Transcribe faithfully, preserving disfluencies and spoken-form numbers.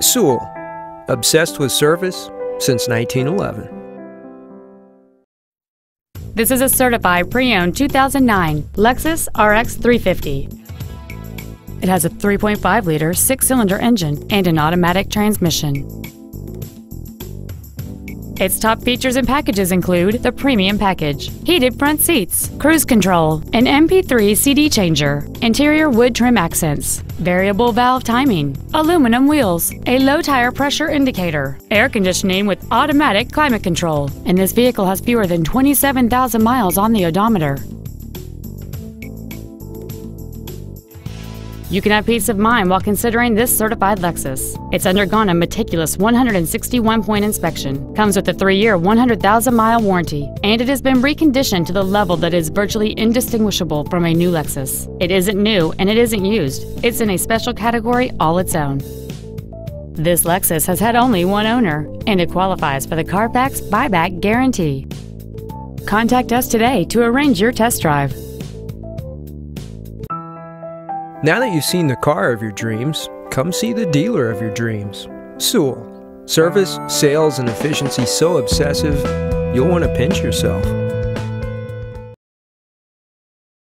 Sewell, obsessed with service since nineteen eleven. This is a certified pre-owned two thousand nine Lexus R X three fifty. It has a three point five liter six-cylinder engine and an automatic transmission. Its top features and packages include the Premium Package, heated front seats, cruise control, an M P three C D changer, interior wood trim accents, variable valve timing, aluminum wheels, a low tire pressure indicator, air conditioning with automatic climate control, and this vehicle has fewer than twenty-seven thousand miles on the odometer. You can have peace of mind while considering this certified Lexus. It's undergone a meticulous one hundred sixty-one point inspection, comes with a three year, one hundred thousand mile warranty, and it has been reconditioned to the level that is virtually indistinguishable from a new Lexus. It isn't new and it isn't used. It's in a special category all its own. This Lexus has had only one owner, and it qualifies for the Carfax buyback guarantee. Contact us today to arrange your test drive. Now that you've seen the car of your dreams, come see the dealer of your dreams. Sewell. Service, sales, and efficiency so obsessive, you'll want to pinch yourself.